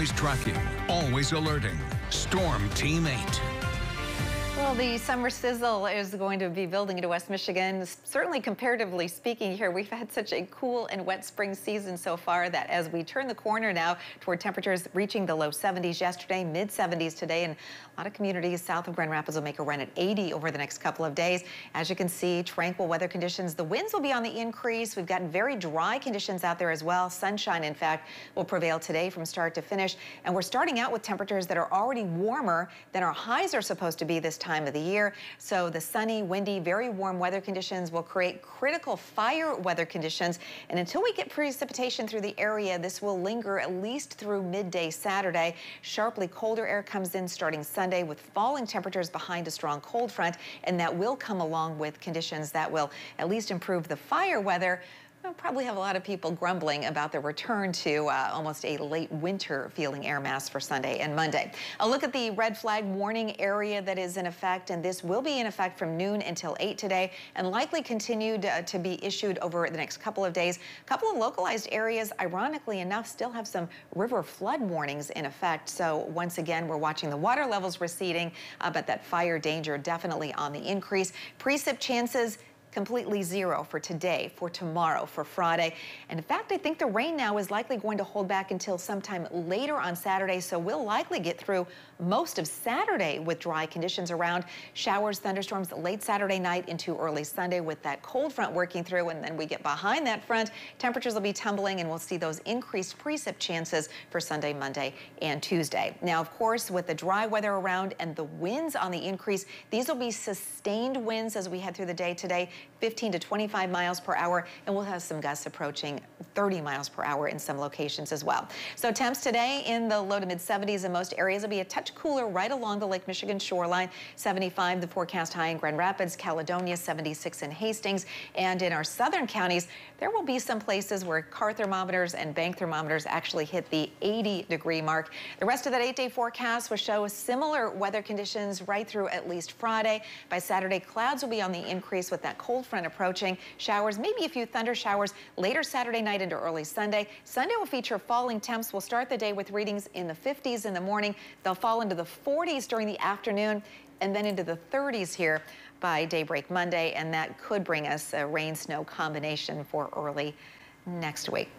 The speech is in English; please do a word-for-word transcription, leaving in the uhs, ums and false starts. always tracking, always alerting. Storm Team eight. Well, the summer sizzle is going to be building into West Michigan. Certainly, comparatively speaking here, we've had such a cool and wet spring season so far that as we turn the corner now toward temperatures reaching the low seventies yesterday, mid seventies today, and a lot of communities south of Grand Rapids will make a run at eighty over the next couple of days. As you can see, tranquil weather conditions. The winds will be on the increase. We've got very dry conditions out there as well. Sunshine, in fact, will prevail today from start to finish. And we're starting out with temperatures that are already warmer than our highs are supposed to be this time of the year. So the sunny, windy, very warm weather conditions will create critical fire weather conditions. And until we get precipitation through the area, this will linger at least through midday Saturday. Sharply colder air comes in starting Sunday with falling temperatures behind a strong cold front, and that will come along with conditions that will at least improve the fire weather. We'll probably have a lot of people grumbling about the return to uh, almost a late winter feeling air mass for Sunday and Monday. A look at the red flag warning area that is in effect, and this will be in effect from noon until eight today and likely continued uh, to be issued over the next couple of days. A couple of localized areas, ironically enough, still have some river flood warnings in effect. So once again, we're watching the water levels receding, uh, but that fire danger definitely on the increase. Precip chances completely zero for today, for tomorrow, for Friday. And in fact, I think the rain now is likely going to hold back until sometime later on Saturday, so we'll likely get through most of Saturday with dry conditions around. Showers, thunderstorms late Saturday night into early Sunday with that cold front working through, and then we get behind that front. Temperatures will be tumbling, and we'll see those increased precip chances for Sunday, Monday, and Tuesday. Now, of course, with the dry weather around and the winds on the increase, these will be sustained winds as we head through the day today. fifteen to twenty-five miles per hour, and we'll have some gusts approaching thirty miles per hour in some locations as well. So temps today in the low to mid seventies in most areas will be a touch cooler right along the Lake Michigan shoreline. seventy-five the forecast high in Grand Rapids, Caledonia, seventy-six in Hastings, and in our southern counties there will be some places where car thermometers and bank thermometers actually hit the eighty degree mark. The rest of that eight day forecast will show similar weather conditions right through at least Friday. By Saturday, clouds will be on the increase with that cold cold front approaching, showers, maybe a few thunder showers later Saturday night into early Sunday. Sunday will feature falling temps. We'll start the day with readings in the fifties in the morning. They'll fall into the forties during the afternoon and then into the thirties here by daybreak Monday, and that could bring us a rain-snow combination for early next week.